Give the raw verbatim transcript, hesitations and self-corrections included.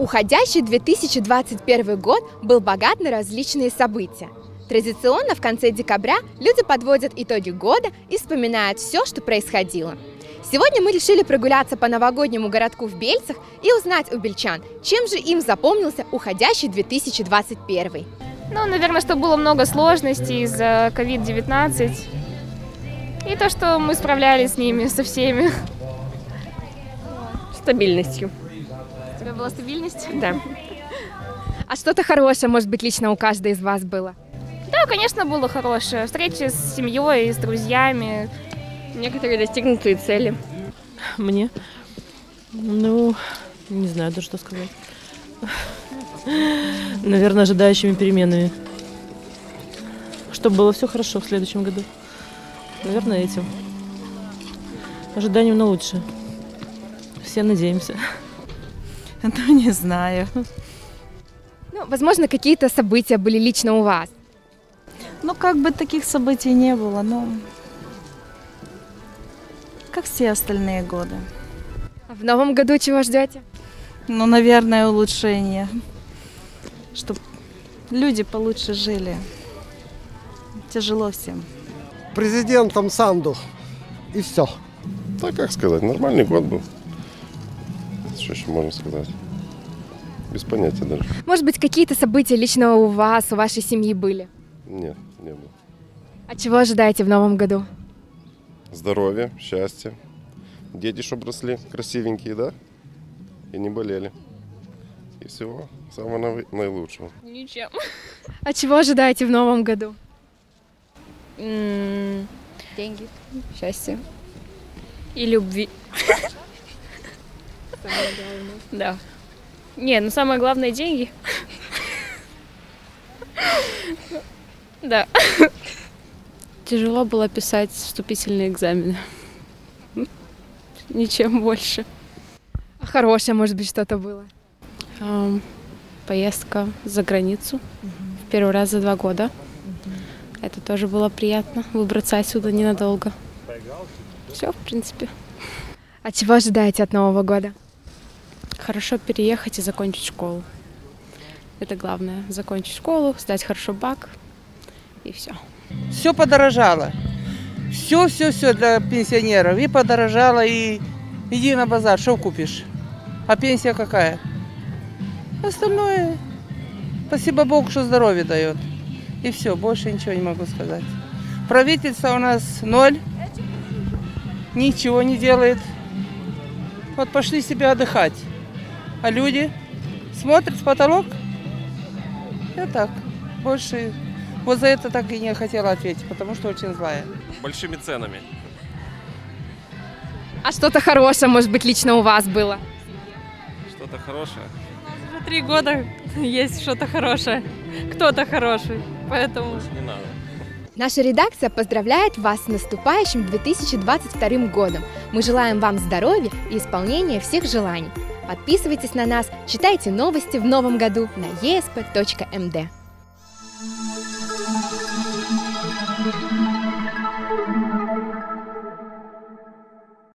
Уходящий две тысячи двадцать первый год был богат на различные события. Традиционно в конце декабря люди подводят итоги года и вспоминают все, что происходило. Сегодня мы решили прогуляться по новогоднему городку в Бельцах и узнать у бельчан, чем же им запомнился уходящий две тысячи двадцать первый. Ну, наверное, что было много сложностей из-за ковид девятнадцать и то, что мы справлялись с ними, со всеми. Стабильностью. У тебя была стабильность? Да. А что-то хорошее, может быть, лично у каждой из вас было? Да, конечно, было хорошее. Встречи с семьей, с друзьями. Некоторые достигнутые цели. Мне? Ну, не знаю даже, что сказать. Наверное, ожидающими переменами. Чтобы было все хорошо в следующем году. Наверное, этим. Ожиданием на лучшее. Все надеемся. Ну, не знаю. Ну, возможно, какие-то события были лично у вас. Ну, как бы таких событий не было, но... Как все остальные годы. А в новом году чего ждете? Ну, наверное, улучшение. Чтобы люди получше жили. Тяжело всем. Президентом Санду. И все. Так, как сказать, нормальный год был. Что еще можно сказать? Без понятия даже. Может быть, какие-то события лично у вас, у вашей семьи были? Нет, не было. А чего ожидаете в новом году? Здоровья, счастья. Дети, чтобы росли красивенькие, да? И не болели. И всего самого наилучшего. Ничем. А чего ожидаете в новом году? М-м- деньги, счастье. И любви. Самое главное. Да. Не, ну самое главное — деньги. Да. Тяжело было писать вступительные экзамены. Ничем больше. А хорошее, может быть, что-то было? Эм, поездка за границу. Угу. В первый раз за два года. Угу. Это тоже было приятно. Выбраться отсюда ненадолго. Все, в принципе. А чего ожидаете от Нового года? Хорошо переехать и закончить школу. Это главное. Закончить школу, сдать хорошо бак и все. Все подорожало. Все-все-все для пенсионеров. И подорожало, и иди на базар, что купишь. А пенсия какая? Остальное, спасибо Богу, что здоровье дает. И все, больше ничего не могу сказать. Правительство у нас ноль. Ничего не делает. Вот пошли себе отдыхать. А люди смотрят в потолок. Я так, больше... Вот за это так и не хотела ответить, потому что очень злая. Большими ценами. А что-то хорошее, может быть, лично у вас было? Что-то хорошее? За три года есть что-то хорошее. Кто-то хороший, поэтому... Больше не надо. Наша редакция поздравляет вас с наступающим две тысячи двадцать вторым годом. Мы желаем вам здоровья и исполнения всех желаний. Подписывайтесь на нас, читайте новости в новом году на е эс пэ точка эм дэ.